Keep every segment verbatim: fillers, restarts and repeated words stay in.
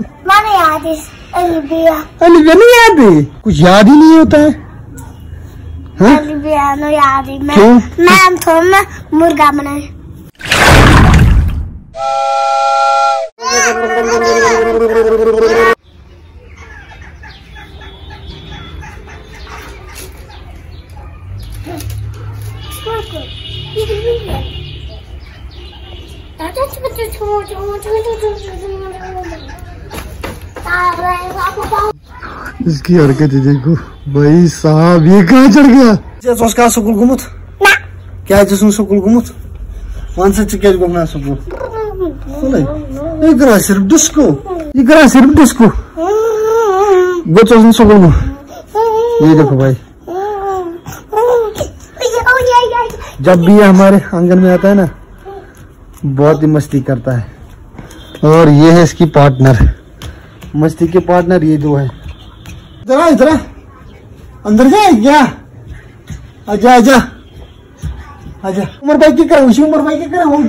माने याद है अलविया। अलविया नहीं याद है, कुछ याद ही नहीं होता है। हाँ? अलविया नो याद है। मैं मैं हम थोड़ा मुर्गा बनाए। इसकी हरकतें देखो भाई साहब, ये कहाँ चढ़ गया। संस्कार सुकुल घुमुत क्या है, सुकुल घुमुत मानसिक चिकेज घूमना सुकुल इकरा सिर्फ डिस्को, इकरा सिर्फ डिस्को गोचो सुकुल में। ये देखो भाई, जब भी ये हमारे आंगन में आता है ना बहुत ही मस्ती करता है। और ये है इसकी पार्टनर, मस्ती के पार्टनर ये दो है। जरा इधर अंदर जाए क्या, आजा आजा आजा। उमर भाई की करा, उसी उमर भाई की करा, उमर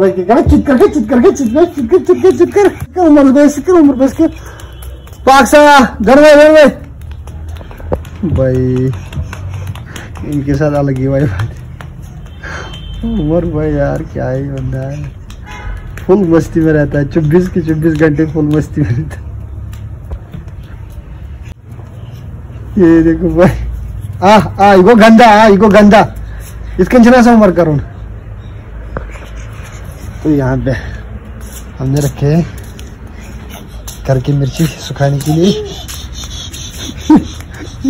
भाई की करा, चित करके चित करके चित कर चित कर चित कर चित कर उमर भाई से कर, उमर भाई से कर पाक्सा घर में घर में। भाई इनके साथ अलग ही भाई उमर भाई यार, क्या ही बंदा है, फुल मस्ती में रहता है। चौबीस के चौबीस घंटे फुल मस्ती में रहता है। ये देखो भाई, आ आ इको गंदा, आ इको गंदा, इसके अंचना से उमर करूँ। तो यहाँ पे हमने रखे हैं घर की मिर्ची सुखाने के लिए।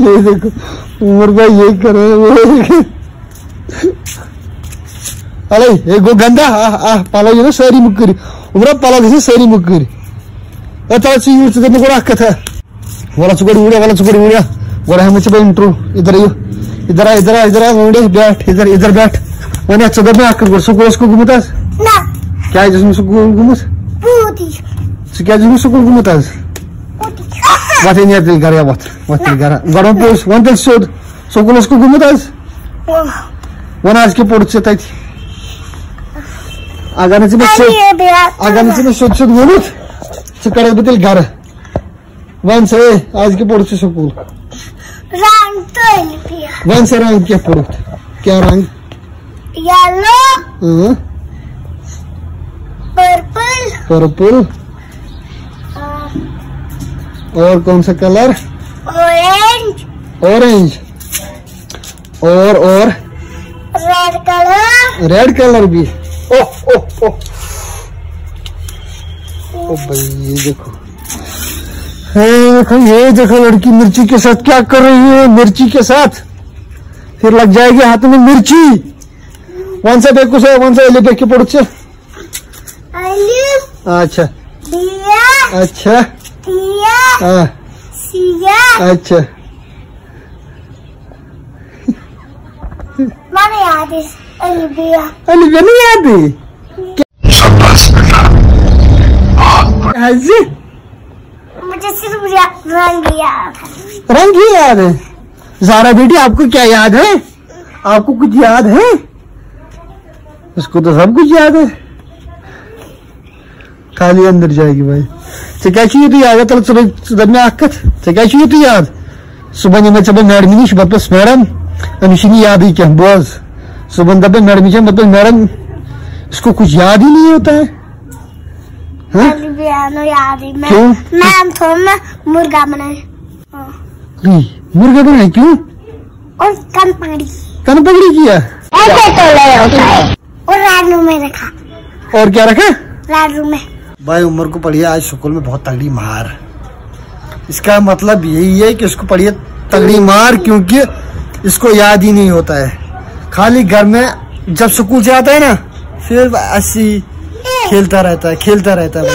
ये देखो उमर भाई ये कर रहे हैं। अरे ये गो गंदा आ आ पाला ये ना सरी मुकरी उमरा पाला जैसे सरी मुकरी अता से यूज करने को रखा था। वाला चुकड़ी उड़िया वाला चुकड़ी उड़िया वाला है मुझे भाई इंट्रो। इधर आइयो, इधर आ इधर आ इधर आ मुंडे बैठ, इधर इधर बैठ। मैंने चदर में आकर गुरसु को उसको घुमाता ना क्या है, जिसमें उसको घुमास पूती से क्या, जिसमें उसको घुमाता बात नहीं आती गारिया बात बात गारा गारो पोस वन दैट शोड उसको उसको घुमाता वन आज के पोर्ट से तई आगाने से बच्चे आगाने से बच्चे छोटे बोलूँ चिकड़े बदल घर वन से आज के पढ़ से सकूल रंग तो लिया वन से रंग क्या पढ़ क्या रंग येलो हाँ पर्पल पर्पल और कौन सा कलर ऑरेंज ऑरेंज और और रेड कलर रेड कलर भी। ओ ओ ओ ओ भाई ये देखो देखो ये देखो लड़की मिर्ची के साथ क्या कर रही है, मिर्ची के साथ फिर लग जाएगी हाथ में मिर्ची। वन सा देखो से वन सा लेके पड़ से अच्छा दिया अच्छा दिया हां सिया अच्छा माने याद है अलविया। अलविया नहीं याद है मुझे, सिर्फ रंग याद है, रंग ही याद है। जारा बेटी आपको क्या याद है, आपको कुछ याद है? उसको तो सब कुछ याद है, खाली अंदर जाएगी भाई। क्या चाहिए तो याद है तब सुबह सुबह में आकत क्या चाहिए तो याद सुबह में सुबह मैडम वापस मैडम अनुशिनी याद ही क्या बोझ सुबंधा पे नरमीचा मतलब नरम, इसको कुछ याद ही नहीं होता है। हाँ? याद ही मैं मैं थोड़ा मुर्गा बनाए। मुर्गा बनाए क्यों? और कन पकड़ी कन पकड़ी किया ऐसे तो ले और रात रूम में रखा। और क्या रखा रात रूम में। भाई उमर को पड़ी है आज स्कूल में बहुत तगड़ी मार, इसका मतलब यही है कि इसको पड़ी है तगड़ी मार क्योंकि इसको याद ही नहीं होता है। खाली घर में जब स्कूल से आता है ना फिर ऐसी खेलता रहता है खेलता रहता है।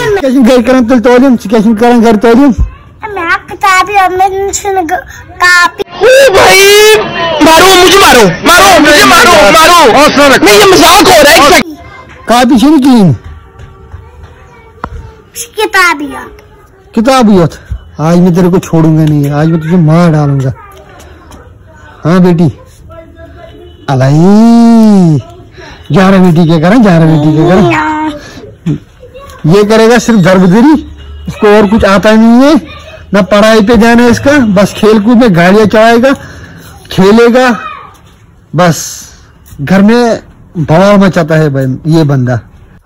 किताबियत आज मैं तेरे को छोड़ूंगा नहीं, आज मैं तुझे मार डालूंगा। हाँ बेटी अलाई जा रहा बेटी क्या करा जा रहा बेटी क्या करा ये करेगा सिर्फ गर्भगिरी, इसको और कुछ आता नहीं है, ना पढ़ाई पे ध्यान है इसका, बस खेलकूद में गाड़ियाँ चलाएगा, खेलेगा, बस घर में बवाल मचाता है भाई ये बंदा।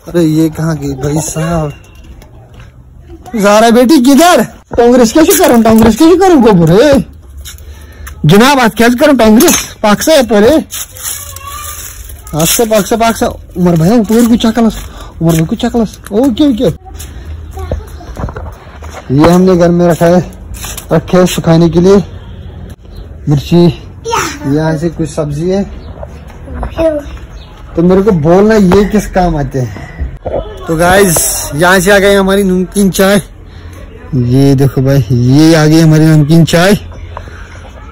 अरे ये कहाँ गई भाई साहब, ज़ारा बेटी किधर? कांग्रेस कैसे करूँ, कांग्रेस कैसे करूँ गोबर है जनाब, आज कैसे करूँ कांग्रेस पाकसा है पर पाकसा पाकसा पाकसा उमर भाई पूरी कुछ चकलस, उमर भाई कुछ चकलस। ओके ओके, ये हमने घर में रखा है, रखे है सुखाने के लिए। मिर्ची यहाँ से कुछ सब्जी है, तो मेरे को बोलना ये किस काम आते हैं। तो गाइज यहाँ से आ गई हमारी नमकीन चाय, ये देखो भाई ये आ गई हमारी नमकीन चाय।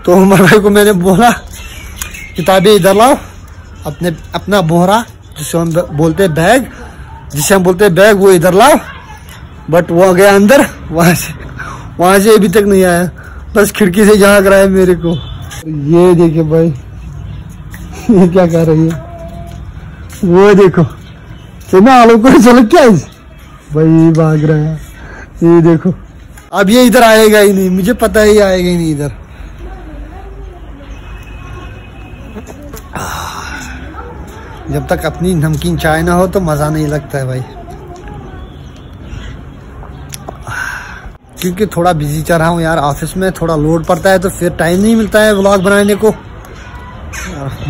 तो उमर भाई को मैंने बोला किताबें इधर लाओ, अपने अपना बोहरा जिसे हम बोलते हैं बैग, जिसे हम बोलते हैं बैग वो इधर लाओ, बट वो गया अंदर, वहाँ से वहाँ से अभी तक नहीं आया, बस खिड़की से झाँक रहा है मेरे को। ये देखिए भाई ये क्या कर रही है, वो देखो चलना आलू को चल क्या भाई भाग रहा है, ये देखो अब ये इधर आएगा ही नहीं, मुझे पता ही आएगा ही नहीं इधर। जब तक अपनी नमकीन चाय ना हो तो मज़ा नहीं लगता है भाई, क्योंकि थोड़ा बिजी चल रहा हूँ यार, ऑफिस में थोड़ा लोड पड़ता है तो फिर टाइम नहीं मिलता है व्लॉग बनाने को।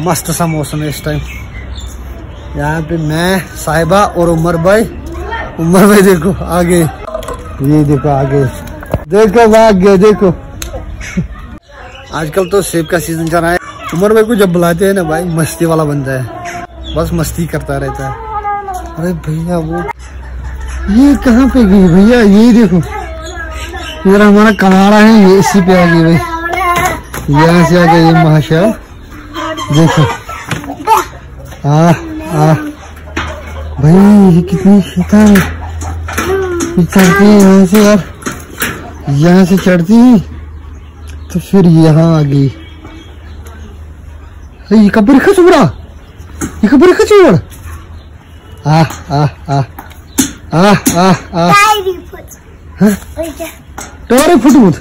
मस्त सा मौसम है इस टाइम यहाँ पे, मैं साहिबा और उमर भाई, उमर भाई देखो आगे, ये देखो आगे, देखो आगे देखो। आजकल तो सेब का सीजन चल रहा है, उमर भाई को जब बुलाते हैं ना भाई मस्ती वाला बनता है, बस मस्ती करता रहता है। अरे भैया वो ये कहाँ पे गई भैया, ये देखो इधर हमारा कनाड़ा है, ये इसी पे आ गई भाई, यहाँ से आ गई ये महाशय, देखो आ, आ, भाई ये कितनी शैतान है, चढ़ती है यहाँ से यार, यहाँ से चढ़ती है तो फिर यहाँ आ गई। ये कब्र खा चुबड़ा, ये कब्र खा चुबड़, आ आ आ आ आ आ टोरे फुटबूत।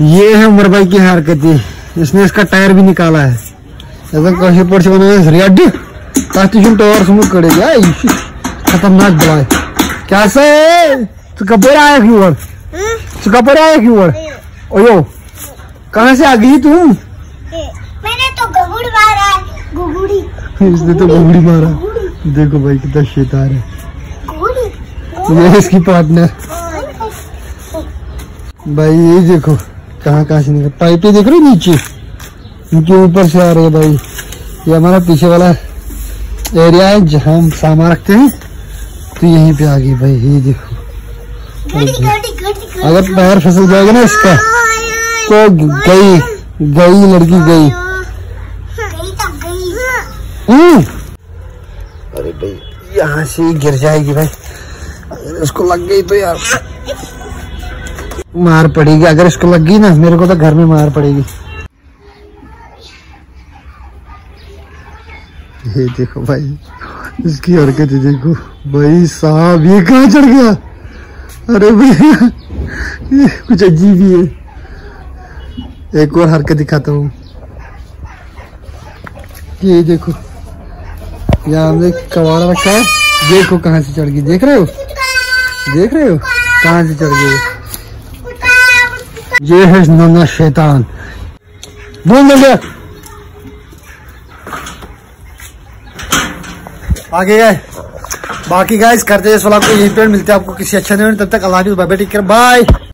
ये है उमर भाई की हरकतें, इसने इसका टायर भी निकाला है, एकदम कहीं पर से बनाया रियाडी ताकि टोर समझ कड़े जाए, खतरनाक बुलाए क्या से तू कपड़े आया क्यों और तू कपड़े आया क्यों और ओयो कहाँ से आ गई तू? मैंने तो गुगुड़ मारा, गुगुड़ी इसने तो गुगुड़ी मारा, देखो भाई कितना शैतान है। ये इसकी पार्टनर भाई, ये देखो कहाँ कहाँ से निकल, पाइपें देख रहे हो नीचे, इनके ऊपर से आ रही है भाई। ये हमारा पीछे वाला एरिया है जहाँ हम सामान रखते हैं, तो यहीं पे आ गई भाई, ये देखो गड़ी, गड़ी, गड़ी, अगर पैर फिसल जाएगा ना इसका तो गई गई लड़की गई। अरे भाई यहाँ से गिर जाएगी भाई, अगर इसको लग गई तो यार मार पड़ेगी, अगर इसको लग गई ना मेरे को तो घर में मार पड़ेगी। ये देखो भाई इसकी हरकत देखो भाई साहब, ये कहाँ चढ़ गया? अरे भैया ये कुछ अजीब ही है। एक और हरकत दिखाता हूँ, ये देखो यहाँ हमने कबाड़ रखा है, देखो कहाँ से चढ़ गई, देख रहे हो देख रहे हो कहाँ से चढ़ गई। ये है नन्हा शैतान, बोल दे आगे गए। बाकी गाइस करते हैं इस व्लॉग को यहीं पे, मिलते हैं आपको किसी अच्छे नहीं, तब तक अल्लाह हाफिज़, bye bye, take care, bye.